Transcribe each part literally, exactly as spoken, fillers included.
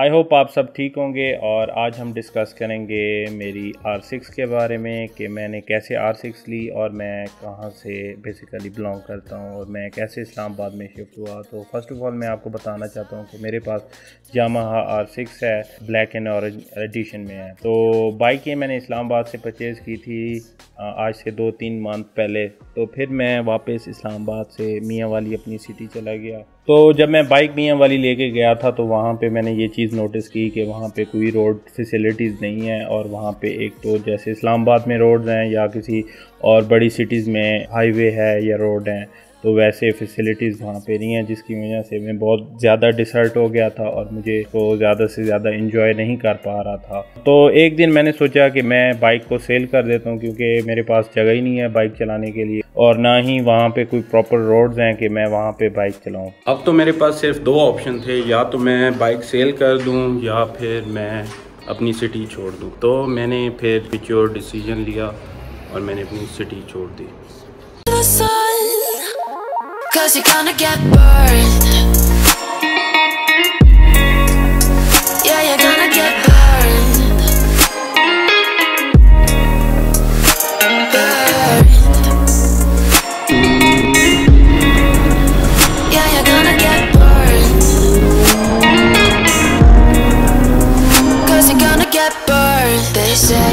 I hope आप सब ठीक होंगे और आज हम डिस्कस करेंगे मेरी आर सिक्स के बारे में कि मैंने कैसे आर सिक्स ली और मैं कहां से बेसिकली बिलोंग करता हूं और मैं कैसे इस्लामाबाद में शिफ्ट हुआ। तो फर्स्ट ऑफ ऑल मैं आपको बताना चाहता हूं कि मेरे पास यामाहा आर सिक्स है, ब्लैक एंड ऑरेंज एडिशन में है। तो बाइक ये मैंने इस्लामाबाद से परचेज़ की थी आज से दो तीन मंथ पहले। तो फिर मैं वापस इस्लामाबाद से मियांवाली अपनी सिटी चला गया। तो जब मैं बाइक मियांवाली लेके गया था तो वहाँ पे मैंने ये चीज़ नोटिस की कि वहाँ पे कोई रोड फैसिलिटीज़ नहीं है और वहाँ पे एक तो जैसे इस्लामाबाद में रोड्स हैं या किसी और बड़ी सिटीज़ में हाईवे है या रोड हैं तो वैसे फैसिलिटीज़ वहाँ पे नहीं है, जिसकी वजह से मैं बहुत ज़्यादा डिसर्ट हो गया था और मुझे तो ज़्यादा से ज़्यादा इन्जॉय नहीं कर पा रहा था। तो एक दिन मैंने सोचा कि मैं बाइक को सेल कर देता हूँ क्योंकि मेरे पास जगह ही नहीं है बाइक चलाने के लिए और ना ही वहाँ पे कोई प्रॉपर रोड्स हैं कि मैं वहाँ पे बाइक चलाऊँ। अब तो मेरे पास सिर्फ दो ऑप्शन थे, या तो मैं बाइक सेल कर दूँ या फिर मैं अपनी सिटी छोड़ दूँ। तो मैंने फिर मैच्योर डिसीजन लिया और मैंने अपनी सिटी छोड़ दी। Cause you're gonna get burned. Yeah, you're gonna get burned. Burned. Yeah, you're gonna get burned. Cause you're gonna get burned. They say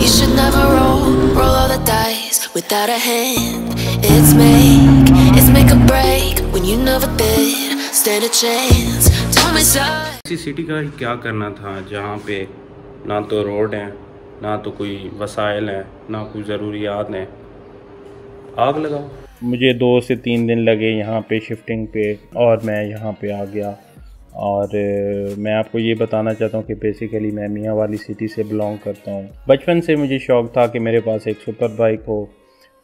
you should never roll, roll all the dice without a hand. It's me. Make a break when you never did stand a chance. Tell me so. इसी city का क्या करना था जहाँ पे ना तो road हैं, ना तो कोई वसाइल हैं, ना कोई ज़रूरियात हैं। आग लगाओ। मुझे दो से तीन दिन लगे यहाँ पे शिफ्टिंग पे और मैं यहाँ पे आ गया। और मैं आपको ये बताना चाहता हूँ कि बेसिकली मैं मियांवाली सिटी से बिलोंग करता हूँ। बचपन से मुझे शौक़ था कि मेरे पास एक सुपर बाइक हो।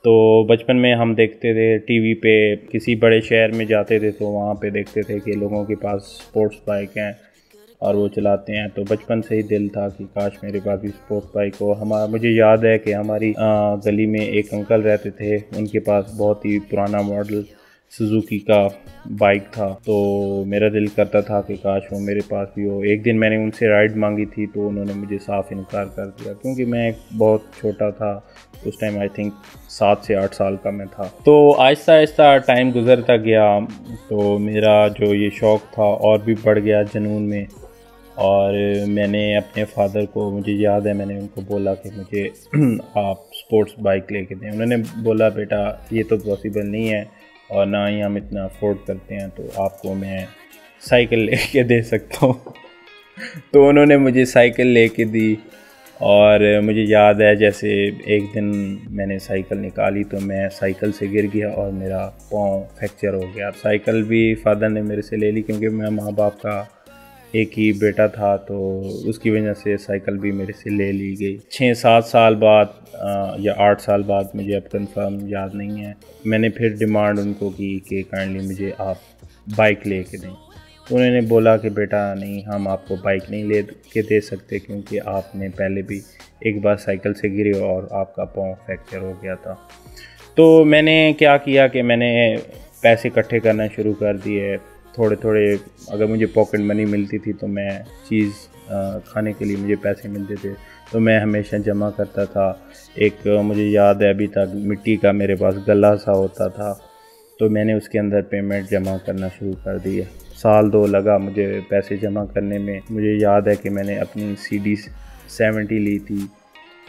तो बचपन में हम देखते थे टीवी पे, किसी बड़े शहर में जाते थे तो वहाँ पे देखते थे कि लोगों के पास स्पोर्ट्स बाइक हैं और वो चलाते हैं। तो बचपन से ही दिल था कि काश मेरे पास भी स्पोर्ट्स बाइक हो। हमारा मुझे याद है कि हमारी गली में एक अंकल रहते थे, उनके पास बहुत ही पुराना मॉडल सुजुकी का बाइक था। तो मेरा दिल करता था कि काश वो मेरे पास भी हो। एक दिन मैंने उनसे राइड मांगी थी तो उन्होंने मुझे साफ इनकार कर दिया क्योंकि मैं बहुत छोटा था उस टाइम। आई थिंक सात से आठ साल का मैं था। तो आहिस्ता आहिस्ता टाइम गुजरता गया तो मेरा जो ये शौक़ था और भी बढ़ गया जुनून में। और मैंने अपने फादर को, मुझे याद है मैंने उनको बोला कि मुझे आप स्पोर्ट्स बाइक लेके दें। उन्होंने बोला बेटा ये तो पॉसिबल नहीं है और ना ही हम इतना अफोर्ड करते हैं, तो आपको मैं साइकिल लेके दे सकता हूँ। तो उन्होंने मुझे साइकिल लेके दी और मुझे याद है जैसे एक दिन मैंने साइकिल निकाली तो मैं साइकिल से गिर गया और मेरा पाँव फ्रैक्चर हो गया। साइकिल भी फादर ने मेरे से ले ली क्योंकि मैं माँ बाप का एक ही बेटा था तो उसकी वजह से साइकिल भी मेरे से ले ली गई। छः सात साल बाद आ, या आठ साल बाद, मुझे अब कन्फर्म याद नहीं है, मैंने फिर डिमांड उनको की कि काइंडली मुझे आप बाइक ले के दें। तो उन्होंने बोला कि बेटा नहीं, हम आपको बाइक नहीं ले के दे सकते क्योंकि आपने पहले भी एक बार साइकिल से गिरे और आपका पाँव फ्रैक्चर हो गया था। तो मैंने क्या किया कि मैंने पैसे इकट्ठे करना शुरू कर दिए थोड़े थोड़े। अगर मुझे पॉकेट मनी मिलती थी तो मैं चीज़ खाने के लिए मुझे पैसे मिलते थे तो मैं हमेशा जमा करता था। एक मुझे याद है अभी तक मिट्टी का मेरे पास गला सा होता था तो मैंने उसके अंदर पेमेंट जमा करना शुरू कर दिया। साल दो लगा मुझे पैसे जमा करने में। मुझे याद है कि मैंने अपनी सी डी सेवेंटी ली थी।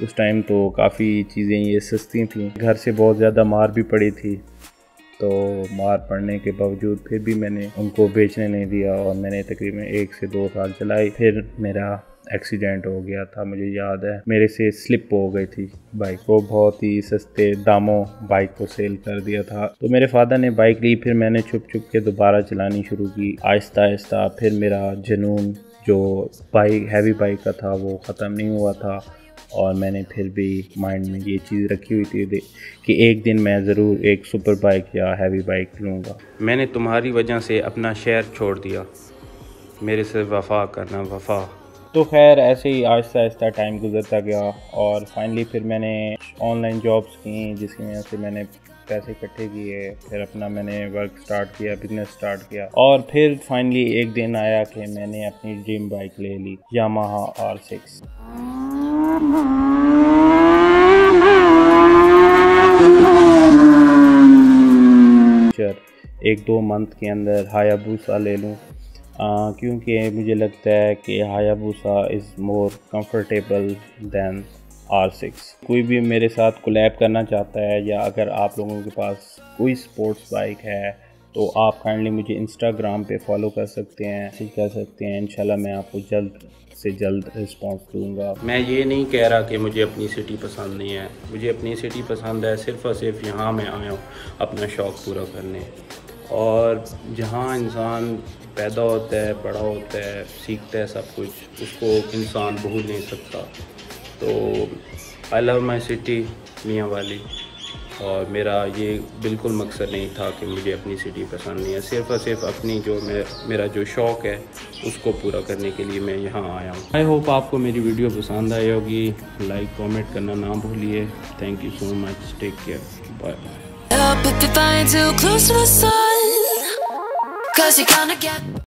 उस टाइम तो काफ़ी चीज़ें ये सस्ती थी। घर से बहुत ज़्यादा मार भी पड़ी थी तो मार पड़ने के बावजूद फिर भी मैंने उनको बेचने नहीं दिया और मैंने तकरीबन एक से दो साल चलाई। फिर मेरा एक्सीडेंट हो गया था, मुझे याद है मेरे से स्लिप हो गई थी बाइक। वो बहुत ही सस्ते दामों बाइक को सेल कर दिया था। तो मेरे फादर ने बाइक ली, फिर मैंने छुप छुप के दोबारा चलानी शुरू की। आहिस्ता आहिस्ता फिर मेरा जुनून जो बाइक हैवी बाइक का था वो ख़त्म नहीं हुआ था और मैंने फिर भी माइंड में ये चीज़ रखी हुई थी कि एक दिन मैं ज़रूर एक सुपर बाइक या हैवी बाइक लूँगा। मैंने तुम्हारी वजह से अपना शहर छोड़ दिया, मेरे से वफा करना वफा। तो खैर ऐसे ही आहिस्ता आहिस्ता टाइम गुजरता गया और फाइनली फिर मैंने ऑनलाइन जॉब्स की जिसकी वजह से मैंने कुछ पैसे इकट्ठे किए, फिर अपना मैंने वर्क स्टार्ट किया, बिजनेस स्टार्ट किया और फिर फाइनली एक दिन आया कि मैंने अपनी ड्रीम बाइक ले ली, यामाहा आर सिक्स। एक दो मंथ के अंदर हायाबूसा ले लूँ, क्योंकि मुझे लगता है कि Hayabusa is more comfortable than R six. कोई भी मेरे साथ कोलैब करना चाहता है या अगर आप लोगों के पास कोई स्पोर्ट्स बाइक है तो आप काइंडली मुझे इंस्टाग्राम पे फॉलो कर सकते हैं, मैसेज कर सकते हैं। इंशाल्लाह मैं आपको जल्द से जल्द रिस्पांस दूंगा। मैं ये नहीं कह रहा कि मुझे अपनी सिटी पसंद नहीं है, मुझे अपनी सिटी पसंद है, सिर्फ और सिर्फ यहाँ मैं आया हूँ अपना शौक़ पूरा करने। और जहाँ इंसान पैदा होता है, बड़ा होता है, सीखता है सब कुछ, उसको इंसान भूल नहीं सकता। तो I love my city Mianwali, और मेरा ये बिल्कुल मकसद नहीं था कि मुझे अपनी सिटी पसंद नहीं है, सिर्फ और सिर्फ अपनी जो मेरा मेरा जो शौक़ है उसको पूरा करने के लिए मैं यहाँ आया हूँ। आई होप आपको मेरी वीडियो पसंद आई होगी। लाइक कमेंट करना ना भूलिए। Thank you so much, take care, bye bye.